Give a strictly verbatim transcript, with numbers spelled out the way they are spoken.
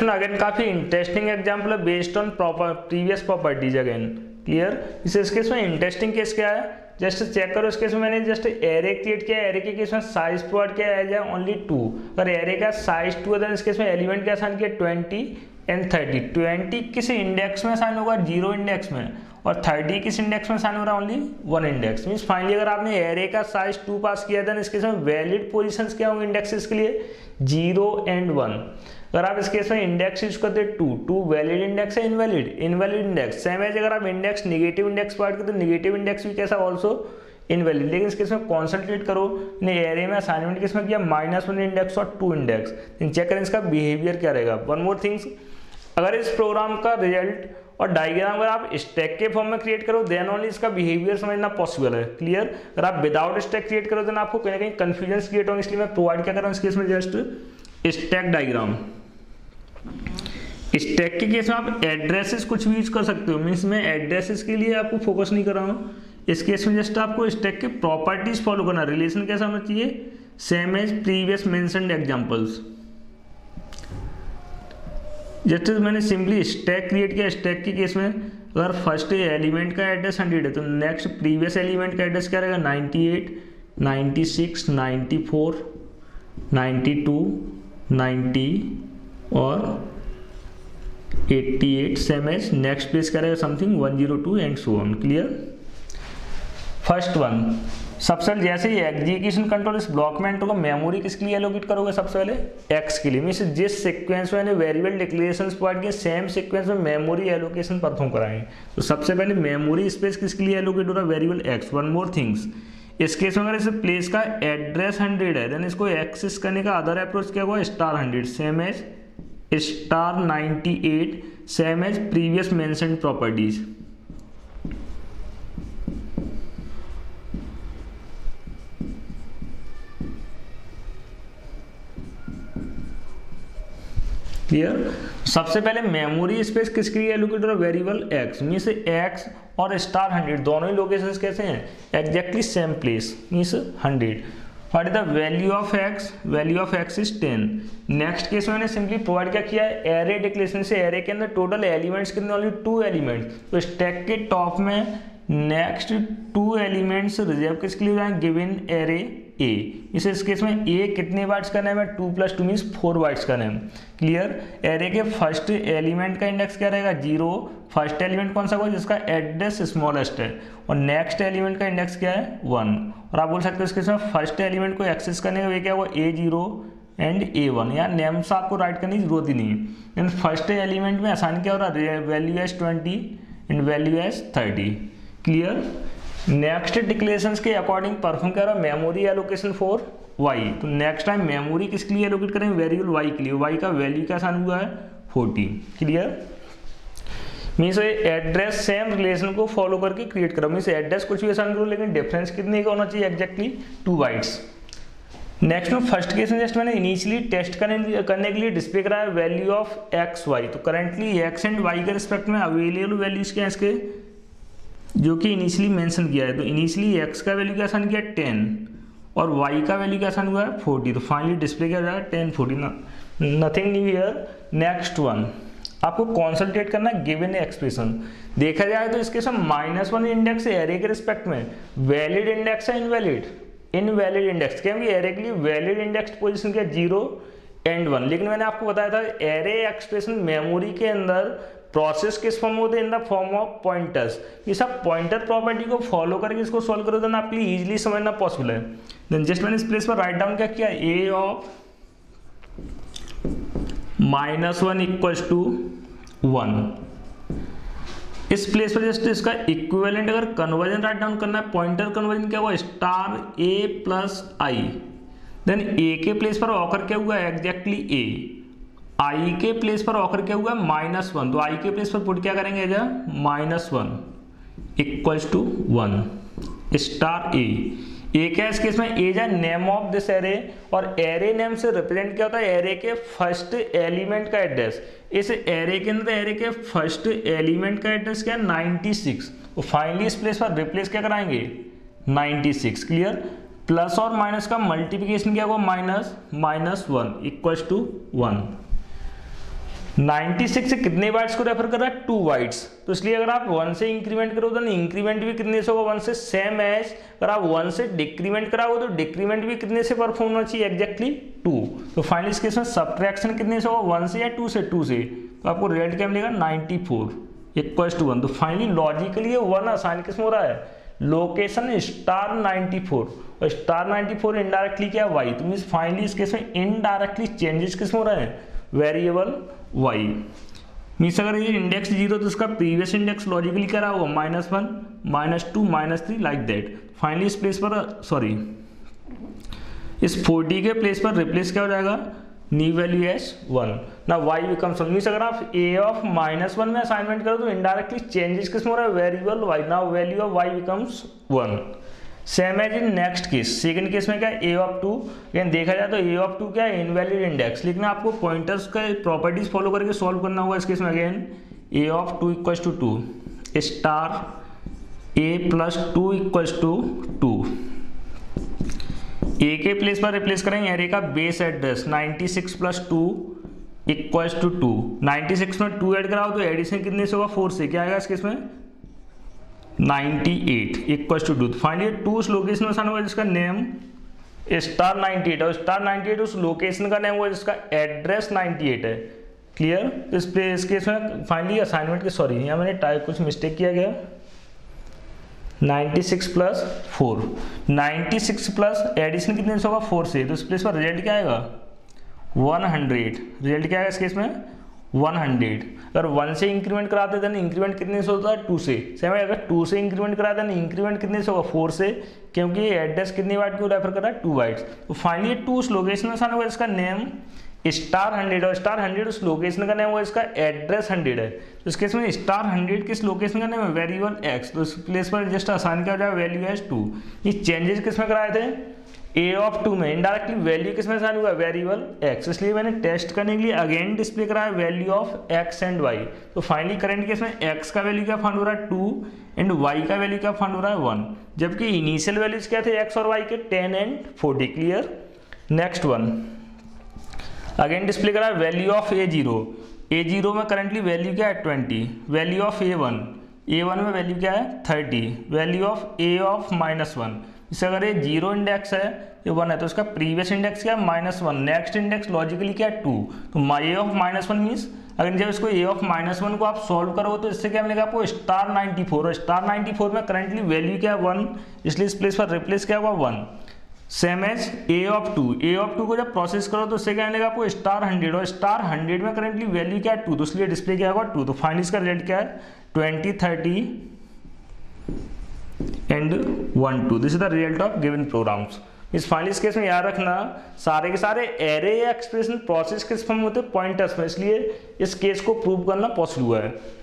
Again काफी interesting example है based on proper previous properties again clear. इस इस केस में इंटरेस्टिंग केस क्या है जस्ट चेक करो। इस केस में मैंने जस्ट एरे क्रिएट किया, एरे के केस में साइज प्रोवाइड किया है ओनली टू और एरे का साइज टू है। इस केस में एलिमेंट का असाइन किया ट्वेंटी एंड थर्टी। ट्वेंटी किस इंडेक्स में असाइन होगा? जीरो इंडेक्स में। और थर्टी किस इंडेक्स में असाइन हो रहा है? Only one index. Means finally अगर आपने एरे का साइज टू पास किया था इस केस में वैलिड पोजीशंस क्या होंगे इंडेक्सेस के लिए? Zero and one. अगर आप इस केस में इंडेक्स यूज करते टू, टू वैलिड इंडेक्स है invalid, invalid index. Same as अगर आप इंडेक्स नेगेटिव इंडेक्स प्रोवाइड करते नेगेटिव इंडेक्स भी कैसा ऑल्सो इनवैलिड। लेकिन इस केस में कॉन्सेंट्रेट करो ने एरे में असाइनमेंट किस में किया? माइनस वन इंडेक्स और टू इंडेक्स। चेक करें इसका बिहेवियर क्या रहेगा। वन मोर थिंग्स, अगर इस प्रोग्राम का रिजल्ट और डायग्राम अगर आप स्टैक के फॉर्म में क्रिएट करो देन ओनली इसका बिहेवियर समझना पॉसिबल है क्लियर। अगर आप विदाउट स्टैक क्रिएट करो देन आपको कहीं ना कहीं कंफ्यूजन क्रिएट होंगे, इसलिए मैं प्रोवाइड क्या कर रहा हूँ इस केस में जस्ट स्टैक डायग्राम। स्टैक के केस में आप एड्रेसेस कुछ भी यूज कर सकते हो। मीन्स मैं एड्रेसेस के लिए आपको फोकस नहीं कर रहा हूँ। इस केस में जस्ट आपको स्टैक के प्रॉपर्टीज फॉलो करना, रिलेशन कैसा होना चाहिए same as previous mentioned examples. Just मैंने सिंपली स्टैक क्रिएट किया। स्टैक के केस में अगर फर्स्ट एलिमेंट का एड्रेस हंड्रेड है तो नेक्स्ट प्रीवियस एलिमेंट का एड्रेस क्या रहेगा? Ninety eight, ninety six, ninety four, ninety two, ninety और eighty eight. Same as next place क्या रहेगा? Something one zero two and so on clear. First one सबसे पहले जैसे ही एग्जीक्यूशन कंट्रोल इस ब्लॉक में एंटर होगा मेमोरी किसके लिए एलोकेट करोगे? सबसे पहले एक्स के लिए। मींस जिस सीक्वेंस में मैंने वेरिएबल डिक्लेरेशन प्रोवाइड किए सेम सीक्वेंस में मेमोरी एलोकेशन परफॉर्म कराएंगे। तो सबसे पहले मेमोरी स्पेस किसके लिए एलोकेट हो रहा है? Variable x. One more things, इस केस में अगर इस प्लेस का एड्रेस हंड्रेड है देन इसको एक्सेस करने का अदर अप्रोच क्या हुआ? Star hundred. Same as star ninety eight. Same as previous mentioned properties. Clear. सबसे पहले मेमोरी स्पेस किसके लिए एलोकेट हो रहा है? Variable X. मींस एक्स और स्टार हंड्रेड दोनों ही लोकेशंस कैसे हैं? Exactly same place. Means hundred. What is the value of x? Value of x is ten. Next case मैंने सिंपली प्रोवाइड क्या किया है? एरे डिक्लेरेशन से एरे के अंदर टोटल एलिमेंट्स कितने? Only two elements. तो स्टैक के टॉप में नेक्स्ट टू एलिमेंट्स रिजर्व किसके लिए जाएंगे? गिवन एरे ए। इस, इस केस में ए कितने बाइट्स का नेम है? Two plus two means four bytes का नेम। क्लियर। एरे के फर्स्ट एलिमेंट का इंडेक्स क्या रहेगा? जीरो। फर्स्ट एलिमेंट कौन सा होगा? जिसका एड्रेस स्मॉलेस्ट है। और नेक्स्ट एलिमेंट का इंडेक्स क्या है? वन। और आप बोल सकते हो इस केस में फर्स्ट एलिमेंट को एक्सेस करने का वे क्या होगा? A zero and A one. यहाँ नेम्स आपको राइट करने की जरूरत ही नहीं है। फर्स्ट एलिमेंट में आसान क्या हो रहा है? Value as twenty and value as thirty. Clear. Next declarations के अकॉर्डिंग परफॉर्म कर रहा है मेमोरी एलोकेशन फॉर वाई। तो नेक्स्ट टाइम मेमोरी किसके लिए एलोकेट करेंगे? वेरिएबल वाई के लिए। वाई का वैल्यू क्या आसान हुआ है? Forty. Clear. Means address same relation को फॉलो करके क्रिएट करो। मीन्स एड्रेस कुछ भी आसान करो लेकिन डिफरेंस कितने का होना चाहिए? Exactly two bytes. नेक्स्ट में फर्स्ट केस में जस्ट मैंने इनिशियली टेस्ट करने करने के लिए डिस्प्ले कराया वैल्यू ऑफ एक्स वाई। तो करेंटली एक्स एंड वाई के रिस्पेक्ट में अवेलेबल वैल्यूज क्या है इसके जो कि इनिशियली मेंशन किया है? तो इनिशियली x का वैल्यू क्या आसान किया? टेन और y का वैल्यू क्या आसान हुआ है? फोर्टी। तो फाइनली डिस्प्ले क्या हो जाएगा? Ten forty. ना nothing new here. Next one आपको कॉन्सल्टेट करना गिवन एक्सप्रेशन। देखा जाए तो इसके साथ माइनस वन इंडेक्स एरे के रिस्पेक्ट में वैलिड इंडेक्स है इनवैलिड, इनवैलिड इंडेक्स क्योंकि एरे के लिए वैलिड इंडेक्स पोजिशन क्या? Zero and one. लेकिन मैंने आपको बताया था एरे एक्सप्रेशन मेमोरी के अंदर प्रोसेस किस फॉर्म होते हैं? In the form of pointers. ये सब पॉइंटर प्रॉपर्टी को फॉलो करके इसको सॉल्व करो तो आपके लिए इजीली समझना पॉसिबल है। देन जस्ट मैंने इस प्लेस पर राइट डाउन क्या किया? ए of minus one equals to one. इस प्लेस पर जस्ट इसका इक्विवेलेंट अगर कन्वर्जन राइट डाउन करना है पॉइंटर कन्वर्जन क्या हुआ? Star A plus I. Then A के प्लेस पर ऑकर क्या हुआ? एग्जैक्टली ए। आई के प्लेस पर ऑकर क्या हुआ? Minus one. तो आई के प्लेस पर पुट क्या करेंगे? As minus one equals to one star A. A क्या इस केस में? एज है नेम ऑफ दिस एरे और एरे नेम से रिप्रेजेंट क्या होता है? एरे के फर्स्ट एलिमेंट का एड्रेस। इस एरे के अंदर एरे के फर्स्ट एलिमेंट का एड्रेस क्या है? Ninety six. तो फाइनली इस प्लेस पर रिप्लेस क्या कराएंगे? Ninety six. क्लियर। प्लस और माइनस का मल्टीप्लीकेशन क्या हुआ? Minus minus one equals to one. छियानवे से कितने वाइट्स को रेफर कर रहा है? Two bytes. तो इसलिए अगर आप वन से इंक्रीमेंट करो तो इंक्रीमेंट भी कितने से होगा? वन से। सेम है अगर आप वन से डिक्रीमेंट कराओ तो डिक्रीमेंट भी कितने से परफॉर्म होना चाहिए? Exactly to. तो फाइनली इसके इसमें सब्ट्रैक्शन कितने से होगा? वन से या टू से? टू से। तो आपको रिजल्ट क्या मिलेगा? Ninety four equals to one. तो फाइनली लॉजिकली वन आसान किस्म हो रहा है, लोकेशन स्टार नाइन्टी फोर और स्टार नाइन्टी फोर इनडायरेक्टली क्या वाई। तो मीन्स फाइनली इसके इसमें इनडायरेक्टली चेंजेस किस्म हो रहे हैं? Variable Y. मीन्स अगर ये इंडेक्स जीरो तो इसका प्रीवियस इंडेक्स लॉजिकली क्या रहा होगा? Minus one, minus two, minus three, like that. Finally इस प्लेस पर सॉरी इस फोर्टी के प्लेस पर रिप्लेस क्या हो जाएगा? न्यू वैल्यू एस वन ना वाई बिकम्स वन। मीन्स अगर आप ए ऑफ माइनस वन में असाइनमेंट करो तो इनडायरेक्टली चेंजेस किस्म हो रहा है? Variable Y. ना value of Y becomes one. Same as in next case, second case में क्या ए ऑफ टू, लेकिन देखा जाए तो ए ऑफ टू क्या इनवैलिड इंडेक्स, लेकिन आपको पॉइंटर्स का प्रॉपर्टीज फॉलो करके सॉल्व करना होगा। इस केस में again a of two equals to two, star A plus two equals to two. A के प्लेस पर रिप्लेस करेंगे एरे का base address ninety six plus two equals to two. Ninety six में two add कराओ तो addition कितने से होगा? फोर से। क्या आएगा इसके इसमें? Ninety eight equals to two. Finally two उस लोकेशन में आसान होगा जिसका नेम स्टार नाइन्टी एट और स्टार नाइन्टी एट उस लोकेशन का नेम होगा जिसका एड्रेस नाइन्टी एट है। क्लियर? तो इस पे इस केस में फाइनली असाइनमेंट के सॉरी यहाँ मैंने टाइप कुछ मिस्टेक किया गया। Ninety six plus four, ninety six plus addition कितने से होगा? फोर से। तो इस प्लेस पर रिजल्ट क्या आएगा? हंड्रेड। रिजल्ट क्या आएगा इस केस में? हंड्रेड। अगर वन से इंक्रीमेंट कराते थे ना इंक्रीमेंट कितने से होता है? टू से। सेम है अगर टू से इंक्रीमेंट कराते ना इंक्रीमेंट कितने से होगा? फोर से, क्योंकि ये एड्रेस कितने वाइट को रेफर कर रहा है? Two bytes. तो फाइनली टू उस लोकेशन में आसान होगा जिसका नेम स्टार हंड्रेड और स्टार हंड्रेड उस लोकेशन का नेम होगा इसका एड्रेस हंड्रेड है। तो इस केस में स्टार हंड्रेड किस लोकेशन का नेम है? Variable x. तो इस प्लेस पर जस्ट आसान क्या हो जाएगा? Value as two. ये चेंजेस किस में कराए थे? ए ऑफ टू में। इनडायरेक्टली वैल्यू किस में आसान हुआ? Variable x. इसलिए मैंने टेस्ट करने के लिए अगेन डिस्प्ले कराया value of x and y. तो फाइनली करंट केस में एक्स का वैल्यू क्या फाउंड हो रहा है? टू एंड वाई का वैल्यू क्या फाउंड हो रहा है? वन, जबकि इनिशियल वैल्यूज क्या थे एक्स और वाई के? Ten and forty. Clear? Next one again display करा value of a zero. A zero में करंटली वैल्यू क्या है? Twenty. Value of a one, a one में वैल्यू क्या है? Thirty. Value of a of minus one, इससे अगर ये जीरो इंडेक्स है ये वन है तो इसका प्रीवियस इंडेक्स क्या है? Minus one. Next index logically क्या है? टू। तो a of minus one means अगर जब इसको ए ऑफ माइनस वन को आप सॉल्व करो तो इससे क्या मिलेगा आपको? स्टार नाइन्टी फोर और स्टार नाइन्टी फोर में करंटली वैल्यू क्या है? वन, इसलिए इस प्लेस पर रिप्लेस क्या हुआ? One. Same as a of two, a of two को जब प्रोसेस करो तो उससे क्या मिलेगा आपको? स्टार हंड्रेड और स्टार हंड्रेड में करंटली वैल्यू क्या है? टू। तो इसलिए डिस्प्ले क्या होगा? टू। तो फाइनली इसका रिजल्ट क्या है? Twenty, thirty and one, two. This is the result of given programs. इस फाइनली केस में याद रखना सारे के सारे एरे या एक्सप्रेशन प्रोसेस किस फॉर्म में होते हैं? पॉइंटर्स में, इसलिए इस केस को प्रूव करना पॉसिबल हुआ है।